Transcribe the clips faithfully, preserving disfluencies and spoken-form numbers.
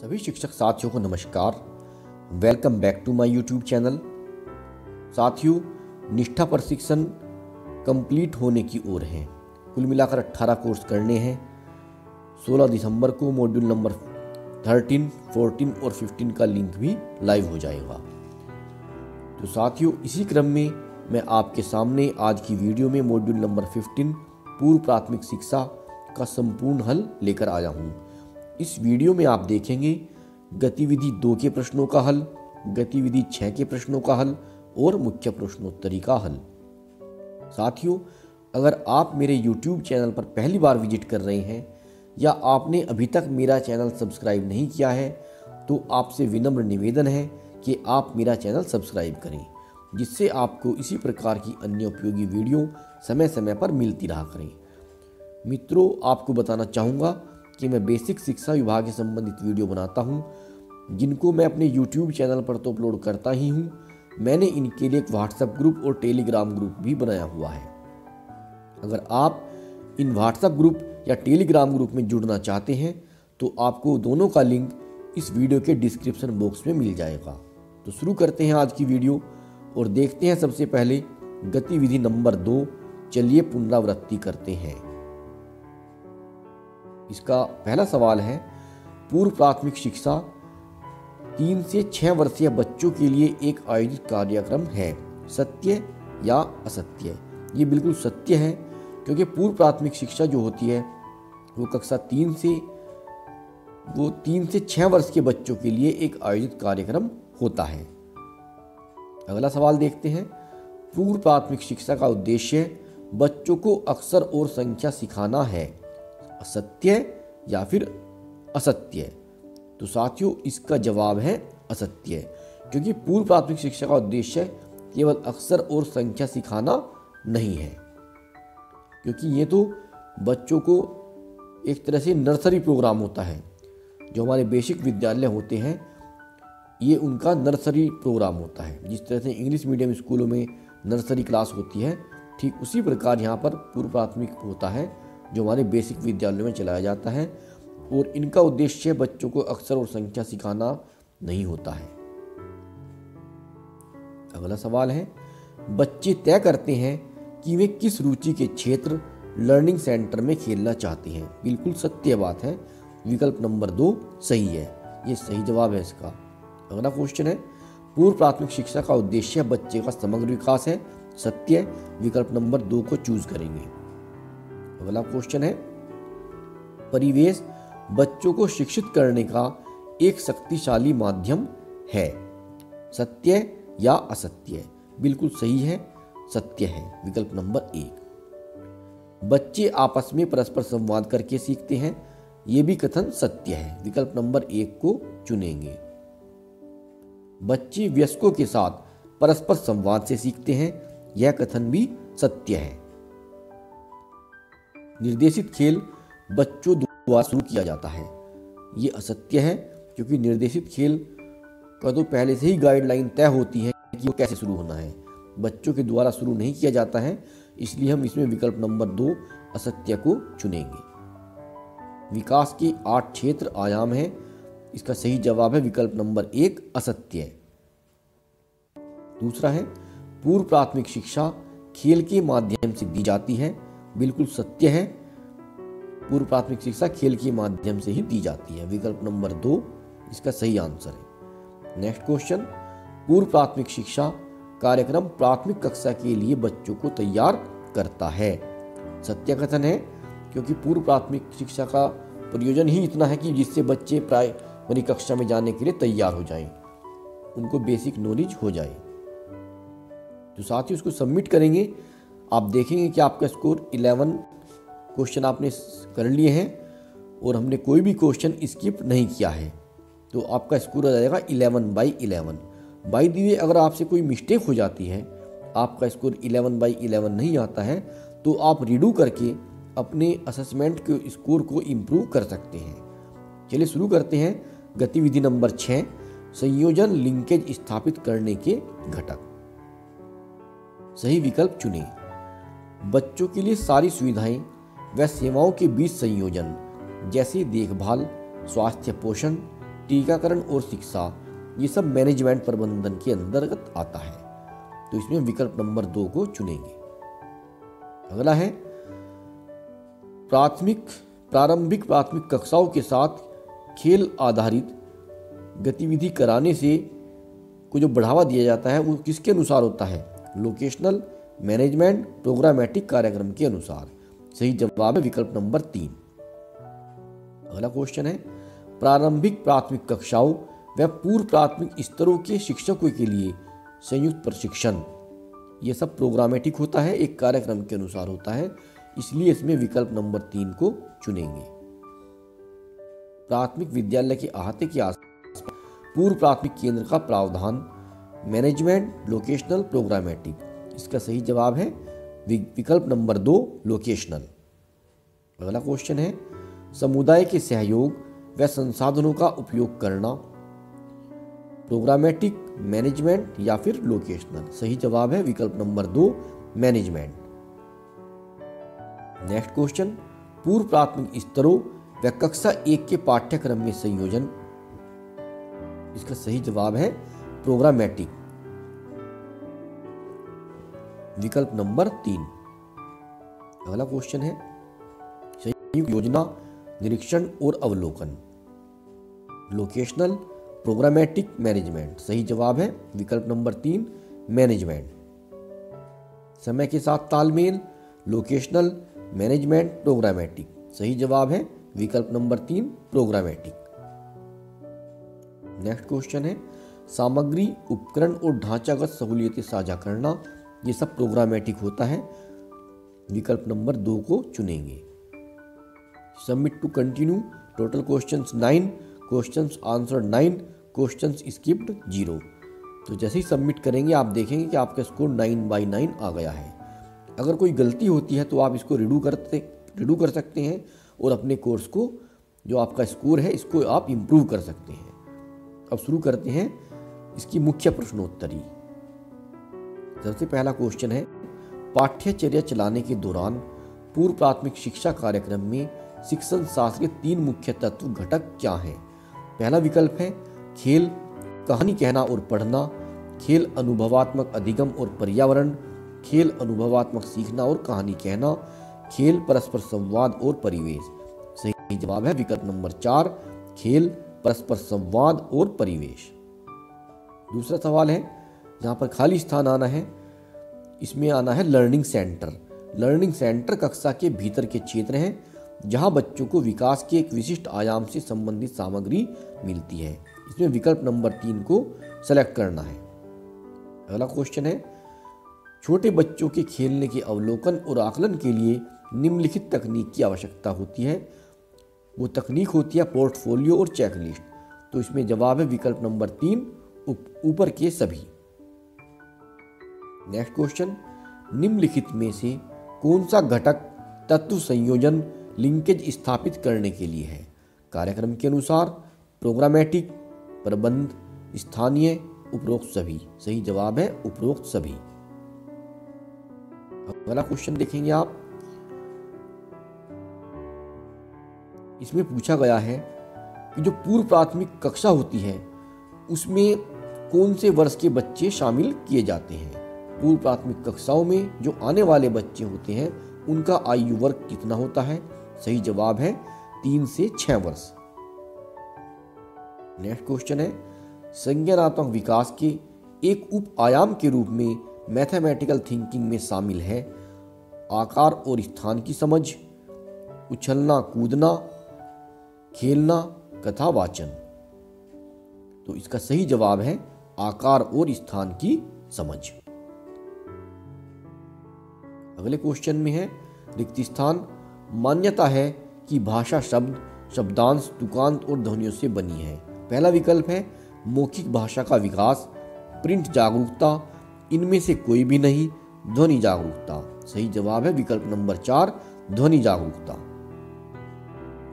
सभी शिक्षक साथियों को नमस्कार। Welcome back to my YouTube channel. साथियों, निष्ठा प्रशिक्षण कंप्लीट होने की ओर है। कुल मिलाकर अठारह कोर्स करने हैं। सोलह दिसंबर को मॉड्यूल नंबर थर्टीन, फोर्टीन और फिफ्टीन का लिंक भी लाइव हो जाएगा। तो साथियों, इसी क्रम में मैं आपके सामने आज की वीडियो में मॉड्यूल नंबर फिफ्टीन पूर्व प्राथमिक शिक्षा का संपूर्ण हल लेकर आया हूँ। इस वीडियो में आप देखेंगे गतिविधि दो के प्रश्नों का हल, गतिविधि छः के प्रश्नों का हल और मुख्य प्रश्नोत्तरी का हल। साथियों, अगर आप मेरे यूट्यूब चैनल पर पहली बार विजिट कर रहे हैं या आपने अभी तक मेरा चैनल सब्सक्राइब नहीं किया है तो आपसे विनम्र निवेदन है कि आप मेरा चैनल सब्सक्राइब करें, जिससे आपको इसी प्रकार की अन्य उपयोगी वीडियो समय समय पर मिलती रहा करें। मित्रों, आपको बताना चाहूँगा कि मैं बेसिक शिक्षा विभाग से संबंधित वीडियो बनाता हूँ, जिनको मैं अपने यूट्यूब चैनल पर तो अपलोड करता ही हूँ। मैंने इनके लिए एक व्हाट्सएप ग्रुप और टेलीग्राम ग्रुप भी बनाया हुआ है। अगर आप इन व्हाट्सएप ग्रुप या टेलीग्राम ग्रुप में जुड़ना चाहते हैं तो आपको दोनों का लिंक इस वीडियो के डिस्क्रिप्शन बॉक्स में मिल जाएगा। तो शुरू करते हैं आज की वीडियो और देखते हैं सबसे पहले गतिविधि नंबर दो। चलिए पुनरावृत्ति करते हैं। इसका पहला सवाल है, पूर्व प्राथमिक शिक्षा तीन से छः वर्षीय बच्चों के लिए एक आयोजित कार्यक्रम है, सत्य या असत्य। ये बिल्कुल सत्य है, क्योंकि पूर्व प्राथमिक शिक्षा जो होती है वो कक्षा तीन से वो तीन से छः वर्ष के बच्चों के लिए एक आयोजित कार्यक्रम होता है। अगला सवाल देखते हैं, पूर्व प्राथमिक शिक्षा का उद्देश्य बच्चों को अक्षर और संख्या सिखाना है, सत्य या फिर असत्य। तो साथियों, इसका जवाब है असत्य, क्योंकि पूर्व प्राथमिक शिक्षा का उद्देश्य केवल अक्षर और संख्या सिखाना नहीं है, क्योंकि ये तो बच्चों को एक तरह से नर्सरी प्रोग्राम होता है। जो हमारे बेसिक विद्यालय होते हैं, ये उनका नर्सरी प्रोग्राम होता है। जिस तरह से इंग्लिश मीडियम स्कूलों में नर्सरी क्लास होती है, ठीक उसी प्रकार यहाँ पर पूर्व प्राथमिक होता है, जो हमारे बेसिक विद्यालयों में चलाया जाता है। और इनका उद्देश्य बच्चों को अक्षर और संख्या सिखाना नहीं होता है। अगला सवाल है, बच्चे तय करते हैं कि वे किस रुचि के क्षेत्र लर्निंग सेंटर में खेलना चाहते हैं। बिल्कुल सत्य बात है, विकल्प नंबर दो सही है, ये सही जवाब है इसका। अगला क्वेश्चन है, पूर्व प्राथमिक शिक्षा का उद्देश्य बच्चे का समग्र विकास है, सत्य। विकल्प नंबर दो को चूज करेंगे। अगला क्वेश्चन है, परिवेश बच्चों को शिक्षित करने का एक शक्तिशाली माध्यम है, सत्य या असत्य। बिल्कुल सही है, सत्य है, विकल्प नंबर एक। बच्चे आपस में परस्पर संवाद करके सीखते हैं, यह भी कथन सत्य है, विकल्प नंबर एक को चुनेंगे। बच्चे वयस्कों के साथ परस्पर संवाद से सीखते हैं, यह कथन भी सत्य है। निर्देशित खेल बच्चों द्वारा शुरू किया जाता है, ये असत्य है, क्योंकि निर्देशित खेल का तो पहले से ही गाइडलाइन तय होती है कि वो कैसे शुरू होना है, बच्चों के द्वारा शुरू नहीं किया जाता है। इसलिए हम इसमें विकल्प नंबर दो असत्य को चुनेंगे। विकास के आठ क्षेत्र आयाम हैं, इसका सही जवाब है विकल्प नंबर एक असत्य। दूसरा है, पूर्व प्राथमिक शिक्षा खेल के माध्यम से दी जाती है, बिल्कुल सत्य है, पूर्व प्राथमिक शिक्षा खेल के माध्यम से ही दी जाती है, विकल्प नंबर दो इसका सही आंसर है। नेक्स्ट क्वेश्चन, पूर्व प्राथमिक शिक्षा कार्यक्रम प्राथमिक कक्षा के लिए बच्चों को तैयार करता है, सत्य कथन है, क्योंकि पूर्व प्राथमिक शिक्षा का प्रयोजन ही इतना है कि जिससे बच्चे प्राइमरी कक्षा में जाने के लिए तैयार हो जाएं, उनको बेसिक नॉलेज हो जाए। तो साथ ही उसको सबमिट करेंगे। आप देखेंगे कि आपका स्कोर इलेवन क्वेश्चन आपने कर लिए हैं और हमने कोई भी क्वेश्चन स्किप नहीं किया है, तो आपका स्कोर आ जाएगा eleven by eleven. By the way, अगर आपसे कोई मिस्टेक हो जाती है, आपका स्कोर इलेवन बाई इलेवन नहीं आता है, तो आप रीडू करके अपने असेसमेंट के स्कोर को इम्प्रूव कर सकते हैं। चलिए शुरू करते हैं गतिविधि नंबर छः, संयोजन लिंकेज स्थापित करने के घटक। सही विकल्प चुनें। बच्चों के लिए सारी सुविधाएं व सेवाओं के बीच संयोजन, जैसे देखभाल, स्वास्थ्य, पोषण, टीकाकरण और शिक्षा, ये सब मैनेजमेंट प्रबंधन के अंतर्गत आता है। तो इसमें विकल्प नंबर दो को चुनेंगे। अगला है प्राथमिक प्रारंभिक प्राथमिक कक्षाओं के साथ खेल आधारित गतिविधि कराने से को जो बढ़ावा दिया जाता है वो किसके अनुसार होता है? लोकेशनल मैनेजमेंट प्रोग्रामेटिक कार्यक्रम के अनुसार। सही जवाब है विकल्प नंबर तीन। अगला क्वेश्चन है प्रारंभिक प्राथमिक कक्षाओं व पूर्व प्राथमिक स्तरों के शिक्षकों के लिए संयुक्त प्रशिक्षण, यह सब प्रोग्रामेटिक होता है, एक कार्यक्रम के अनुसार होता है, इसलिए इसमें विकल्प नंबर तीन को चुनेंगे। प्राथमिक विद्यालय के अहाते के आसपास पूर्व प्राथमिक केंद्र का प्रावधान मैनेजमेंट लोकेशनल प्रोग्रामेटिक, इसका सही जवाब है विकल्प नंबर दो लोकेशनल। अगला क्वेश्चन है समुदाय के सहयोग व संसाधनों का उपयोग करना प्रोग्रामेटिक मैनेजमेंट या फिर लोकेशनल, सही जवाब है विकल्प नंबर दो मैनेजमेंट। नेक्स्ट क्वेश्चन पूर्व प्राथमिक स्तरों व कक्षा एक के पाठ्यक्रम में संयोजन, इसका सही जवाब है प्रोग्रामेटिक, विकल्प नंबर तीन। अगला क्वेश्चन है संयुक्त योजना निरीक्षण और अवलोकन लोकेशनल प्रोग्रामेटिक मैनेजमेंट, सही जवाब है विकल्प नंबर तीन मैनेजमेंट। समय के साथ तालमेल लोकेशनल मैनेजमेंट प्रोग्रामेटिक, सही जवाब है विकल्प नंबर तीन प्रोग्रामेटिक। नेक्स्ट क्वेश्चन है सामग्री उपकरण और ढांचागत सहूलियतें साझा करना, ये सब प्रोग्रामेटिक होता है, विकल्प नंबर दो को चुनेंगे। Submit to continue, total question nine, questions answer nine, questions skipped zero. तो जैसे ही सबमिट करेंगे आप देखेंगे कि आपका स्कोर नाइन बाई नाइन आ गया है। अगर कोई गलती होती है तो आप इसको रिड्यू करते रिड्यू कर सकते हैं और अपने कोर्स को जो आपका स्कोर है इसको आप इम्प्रूव कर सकते हैं। अब शुरू करते हैं इसकी मुख्य प्रश्नोत्तरी। सबसे पहला क्वेश्चन है पाठ्यचर्या चलाने के दौरान पूर्व प्राथमिक शिक्षा कार्यक्रम में शिक्षण शास्त्र के तीन मुख्य तत्व घटक क्या हैं? पहला विकल्प है खेल, कहानी कहना और पढ़ना, खेल अनुभवात्मक अधिगम और पर्यावरण, खेल अनुभवात्मक सीखना और कहानी कहना, खेल परस्पर संवाद और परिवेश, सही जवाब है विकल्प नंबर चार खेल परस्पर संवाद और परिवेश। दूसरा सवाल है यहाँ पर खाली स्थान आना है, इसमें आना है लर्निंग सेंटर। लर्निंग सेंटर कक्षा के भीतर के क्षेत्र हैं जहाँ बच्चों को विकास के एक विशिष्ट आयाम से संबंधित सामग्री मिलती है, इसमें विकल्प नंबर तीन को सेलेक्ट करना है। अगला क्वेश्चन है छोटे बच्चों के खेलने के अवलोकन और आकलन के लिए निम्नलिखित तकनीक की आवश्यकता होती है, वो तकनीक होती है पोर्टफोलियो और चेकलिस्ट। तो इसमें जवाब है विकल्प नंबर तीन ऊपर के सभी। नेक्स्ट क्वेश्चन निम्नलिखित में से कौन सा घटक तत्व संयोजन लिंकेज स्थापित करने के लिए है? कार्यक्रम के अनुसार, प्रोग्रामेटिक, प्रबंध, स्थानीय, उपरोक्त सभी, सही जवाब है उपरोक्त सभी। अगला क्वेश्चन देखेंगे आप, इसमें पूछा गया है कि जो पूर्व प्राथमिक कक्षा होती है उसमें कौन से वर्ष के बच्चे शामिल किए जाते हैं? पूर्व प्राथमिक कक्षाओं में जो आने वाले बच्चे होते हैं उनका आयु वर्ग कितना होता है? सही जवाब है तीन से छह वर्ष। नेक्स्ट क्वेश्चन है संज्ञानात्मक विकास के एक उप आयाम के रूप में मैथमेटिकल थिंकिंग में शामिल है आकार और स्थान की समझ, उछलना कूदना, खेलना, कथा वाचन। तो इसका सही जवाब है आकार और स्थान की समझ। अगले क्वेश्चन में है रिक्त स्थान। मान्यता है कि भाषा शब्द शब्दांश तुकांत और ध्वनियों से बनी है। पहला विकल्प है मौखिक भाषा का विकास, प्रिंट जागरूकता, इनमें से कोई भी नहीं, ध्वनि जागरूकता, सही जवाब है विकल्प नंबर चार ध्वनि जागरूकता।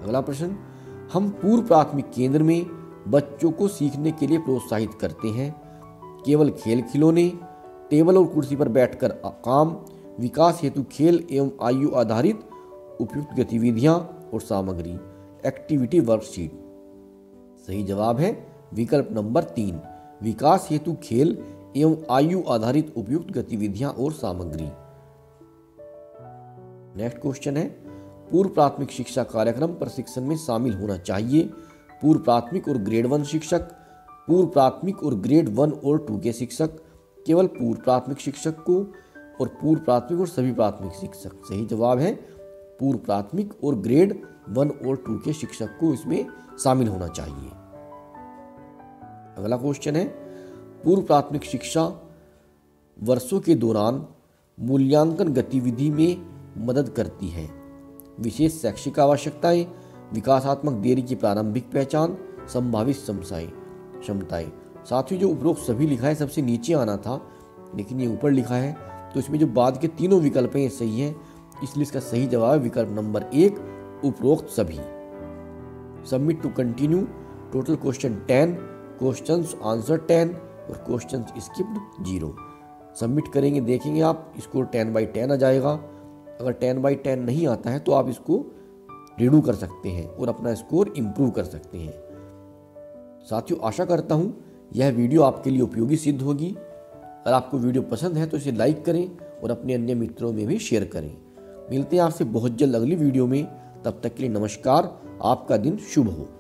अगला प्रश्न हम पूर्व प्राथमिक केंद्र में बच्चों को सीखने के लिए प्रोत्साहित करते हैं, केवल खेल खिलौने, टेबल और कुर्सी पर बैठकर काम, विकास हेतु खेल एवं आयु आधारित उपयुक्त गतिविधियां और सामग्री, एक्टिविटी वर्कशीट, सही जवाब है विकल्प नंबर तीन, विकास हेतु खेल एवं आयु आधारित उपयुक्त गतिविधियां और सामग्री। नेक्स्ट क्वेश्चन है, पूर्व प्राथमिक शिक्षा कार्यक्रम प्रशिक्षण में शामिल होना चाहिए पूर्व प्राथमिक और ग्रेड वन शिक्षक। पूर्व प्राथमिक और ग्रेड वन और टू के शिक्षक, केवल पूर्व प्राथमिक शिक्षक को, और पूर्व प्राथमिक और सभी प्राथमिक शिक्षक। सही जवाब है पूर्व प्राथमिक और ग्रेड वन और टू के शिक्षक को इसमें शामिल होना चाहिए। अगला क्वेश्चन है, पूर्व प्राथमिक शिक्षा वर्षों के दौरान मूल्यांकन गतिविधि में मदद करती है। विशेष शैक्षिक आवश्यकताएं, विकासात्मक देरी की प्रारंभिक पहचान, संभावित क्षमताएं क्षमताएं साथियों जो उपरोक्त सभी लिखा है सबसे नीचे आना था, लेकिन ये ऊपर लिखा है, तो इसमें जो बाद के तीनों विकल्प हैं सही हैं, इसलिए इसका सही जवाब है विकल्प नंबर एक, उपरोक्त सभी। Submit to continue. Total question ten, questions answer ten और क्वेश्चंस स्किप्ड जीरो। सबमिट करेंगे, देखेंगे आप, इसको टेन बाई टेन आ जाएगा। अगर टेन बाई टेन नहीं आता है तो आप इसको रिडू कर सकते हैं और अपना स्कोर इम्प्रूव कर सकते हैं। साथियों आशा करता हूँ यह वीडियो आपके लिए उपयोगी सिद्ध होगी। अगर आपको वीडियो पसंद है तो इसे लाइक करें और अपने अन्य मित्रों में भी शेयर करें। मिलते हैं आपसे बहुत जल्द अगली वीडियो में, तब तक के लिए नमस्कार, आपका दिन शुभ हो।